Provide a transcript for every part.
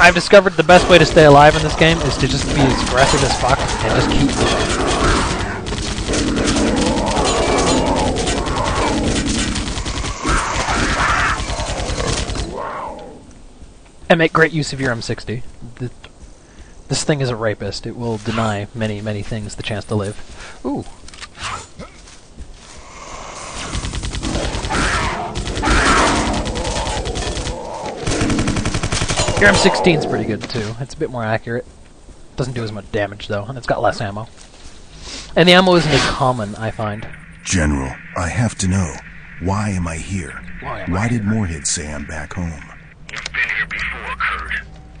I've discovered the best way to stay alive in this game is to just be as aggressive as fuck and just keep moving. And make great use of your M60. This thing is a rapist. It will deny many, many things the chance to live. Ooh. Your M16's pretty good too. It's a bit more accurate. Doesn't do as much damage though, and it's got less ammo. And the ammo isn't as common, I find. General, I have to know. Why am I here? Why did Moorhead say I'm back home? You've been here before, Kurt.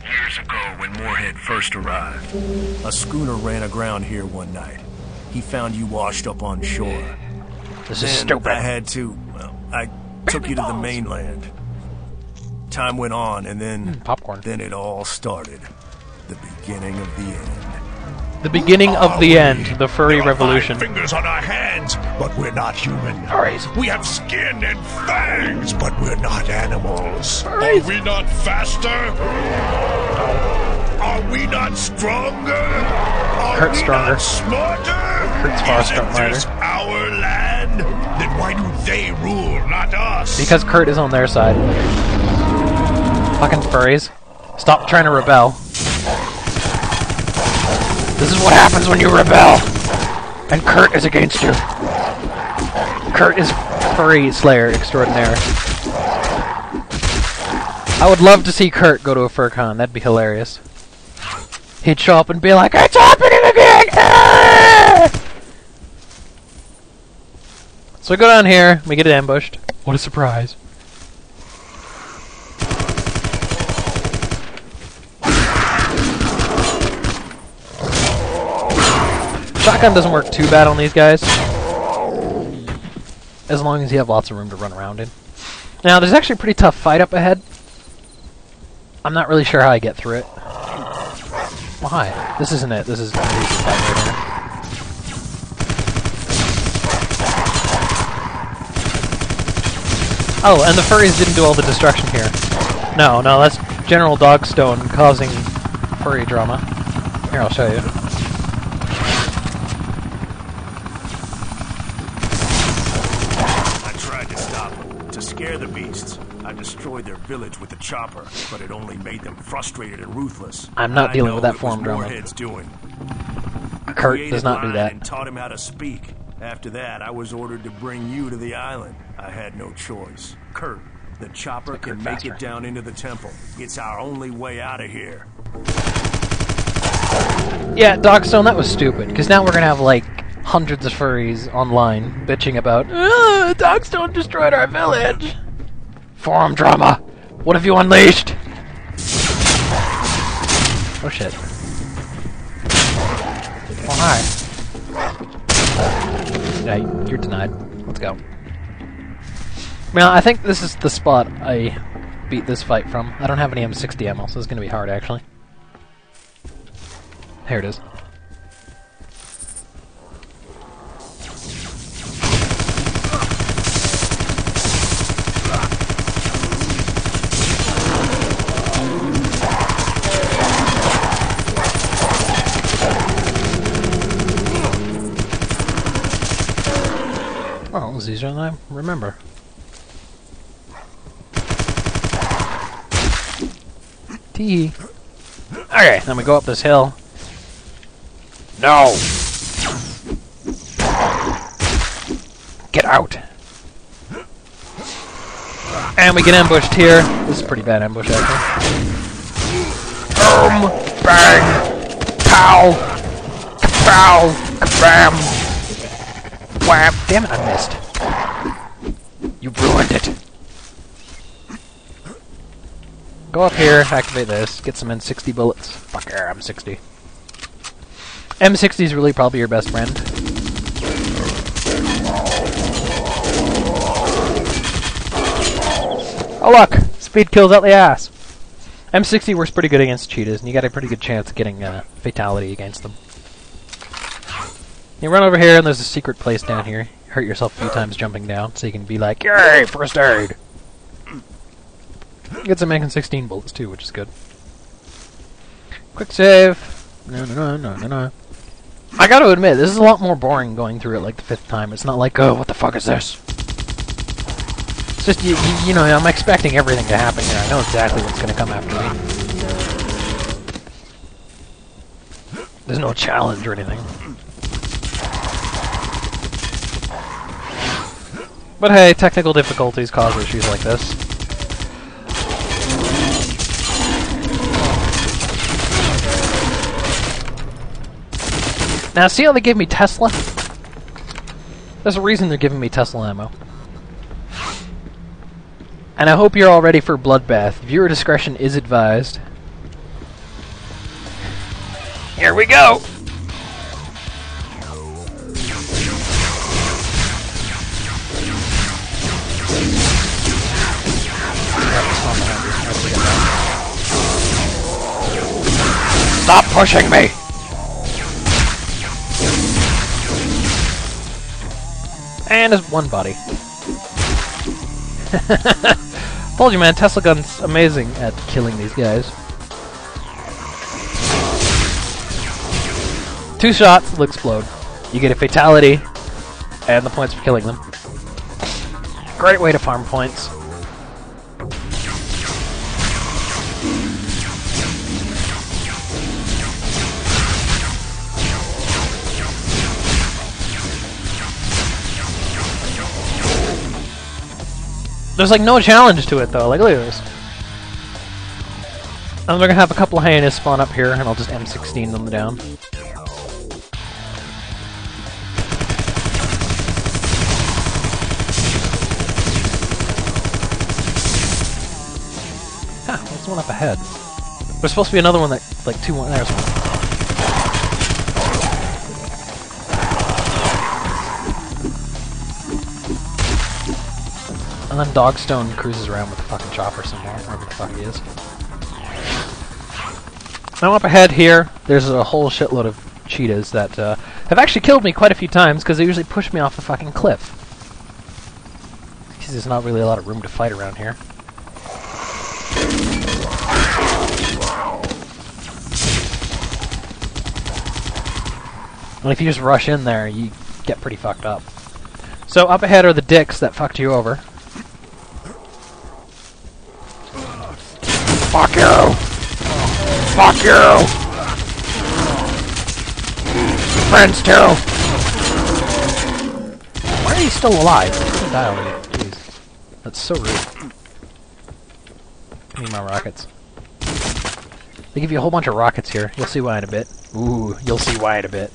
Years ago when Moorhead first arrived. A schooner ran aground here one night. He found you washed up on shore. This is stupid. I had to, well, I took you to the mainland. Time went on and then... popcorn. Then it all started. The beginning of the end. The beginning of the end. The furry revolution. Fingers on our hands, but we're not human. Furries. We have skin and fangs, but we're not animals. Furries. Are we not faster? Are we not stronger? Are Kurt's we stronger. Not smarter? Kurt's far stronger. Is our land? Then why do they rule, not us? Because Kurt is on their side. Fucking furries. Stop trying to rebel. This is what happens when you rebel! And Kurt is against you. Kurt is furry slayer extraordinaire. I would love to see Kurt go to a fur con. That'd be hilarious. He'd show up and be like, "It's happening again!" Ah! So we go down here, we get ambushed. What a surprise. Shotgun doesn't work too bad on these guys, as long as you have lots of room to run around in. Now, there's actually a pretty tough fight up ahead. I'm not really sure how I get through it. Why? This isn't it. This is an easy fight right here. Oh, and the furries didn't do all the destruction here. No, that's General Dogstone causing furry drama. Here, I'll show you. Destroyed their village with the chopper, but it only made them frustrated and ruthless. I'm not dealing with that form drama. Kurt does not do that. And taught him how to speak. After that, I was ordered to bring you to the island. I had no choice. Kurt, the chopper can make it down into the temple. It's our only way out of here. Yeah, Dogstone, that was stupid, because now we're going to have, like, hundreds of furries online bitching about, Dogstone destroyed our village! Forum drama! What have you unleashed? Oh shit. Oh hi. Yeah, you're denied. Let's go. Now, I think this is the spot I beat this fight from. I don't have any M60 ammo, so it's gonna be hard actually. Here it is. Oh, it was easier than I remember. Tee. Okay, then we go up this hill. No! Get out! And we get ambushed here. This is a pretty bad ambush, actually. Boom! Bang! Pow! Kapow! Kabam! Wham! Damn it, I missed. You ruined it. Go up here, activate this, get some M60 bullets. Fuck air, M60. M60 is really probably your best friend. Oh look! Speed kills out the ass! M60 works pretty good against cheetahs, and you got a pretty good chance of getting fatality against them. You run over here, and there's a secret place down here. You hurt yourself a few times jumping down, so you can be like, "Yay, first aid!" You get some M16 bullets, too, which is good. Quick save. No. I gotta admit, this is a lot more boring going through it like the fifth time. It's not like, oh, what the fuck is this? It's just, you know, I'm expecting everything to happen here. I know exactly what's gonna come after me. There's no challenge or anything. But hey, technical difficulties cause issues like this. Now, see how they gave me Tesla? There's a reason they're giving me Tesla ammo. And I hope you're all ready for Bloodbath. Viewer discretion is advised. Here we go! Stop pushing me! And it's one body. Told you, man, Tesla gun's amazing at killing these guys. Two shots, they'll explode. You get a fatality, and the points for killing them. Great way to farm points. There's like no challenge to it though, like look at this. I'm gonna have a couple of hyenas spawn up here and I'll just M16 them down. Ah, there's one up ahead. There's supposed to be another one that, like two more, there's one. And then Dogstone cruises around with the fucking chopper somewhere, wherever the fuck he is. Now up ahead here, there's a whole shitload of cheetahs that have actually killed me quite a few times because they usually push me off the fucking cliff. Because there's not really a lot of room to fight around here. And if you just rush in there, you get pretty fucked up. So up ahead are the dicks that fucked you over. Fuck you! Fuck you! Friends too! Why are you still alive? Don't die already. Jeez. That's so rude. I need my rockets. They give you a whole bunch of rockets here. You'll see why in a bit. Ooh, you'll see why in a bit.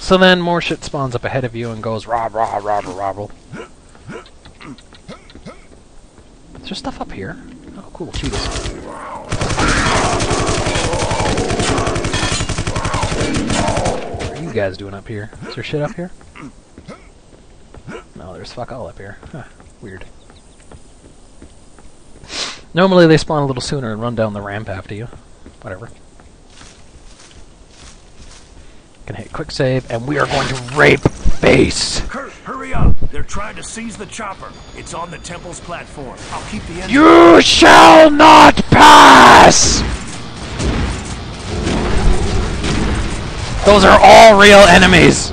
So then more shit spawns up ahead of you and goes rob, rob, rob, rob. Is there stuff up here? Oh, cool, cheetahs. What are you guys doing up here? Is there shit up here? No, there's fuck all up here. Huh, weird. Normally they spawn a little sooner and run down the ramp after you. Whatever. Gonna hit quick save, and we are going to rape face! Kurt, hurry up! They're trying to seize the chopper. It's on the temple's platform. I'll keep the end. You shall not pass! Those are all real enemies!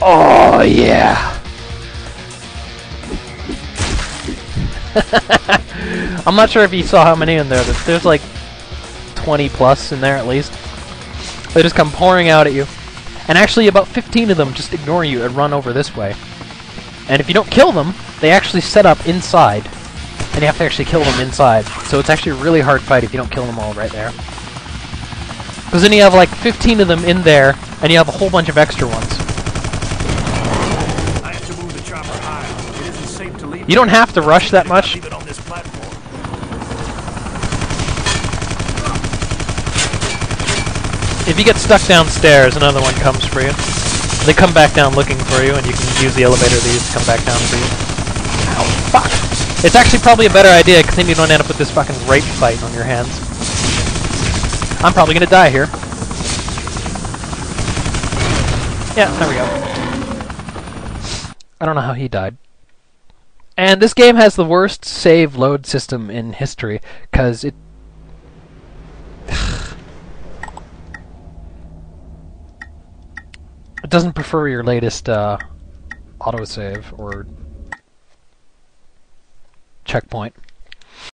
Oh, yeah! I'm not sure if you saw how many in there, but there's like 20 plus in there at least. They just come pouring out at you. And actually about 15 of them just ignore you and run over this way. And if you don't kill them, they actually set up inside. And you have to actually kill them inside. So it's actually a really hard fight if you don't kill them all right there. Because then you have like 15 of them in there, and you have a whole bunch of extra ones. You don't have to rush that much. If you get stuck downstairs, another one comes for you. They come back down looking for you, and you can use the elevator to come back down for you. Ow, fuck! It's actually probably a better idea, because then you don't end up with this fucking rape fight on your hands. I'm probably gonna die here. Yeah, there we go. I don't know how he died. And this game has the worst save load system in history, because it... it doesn't prefer your latest autosave or checkpoint.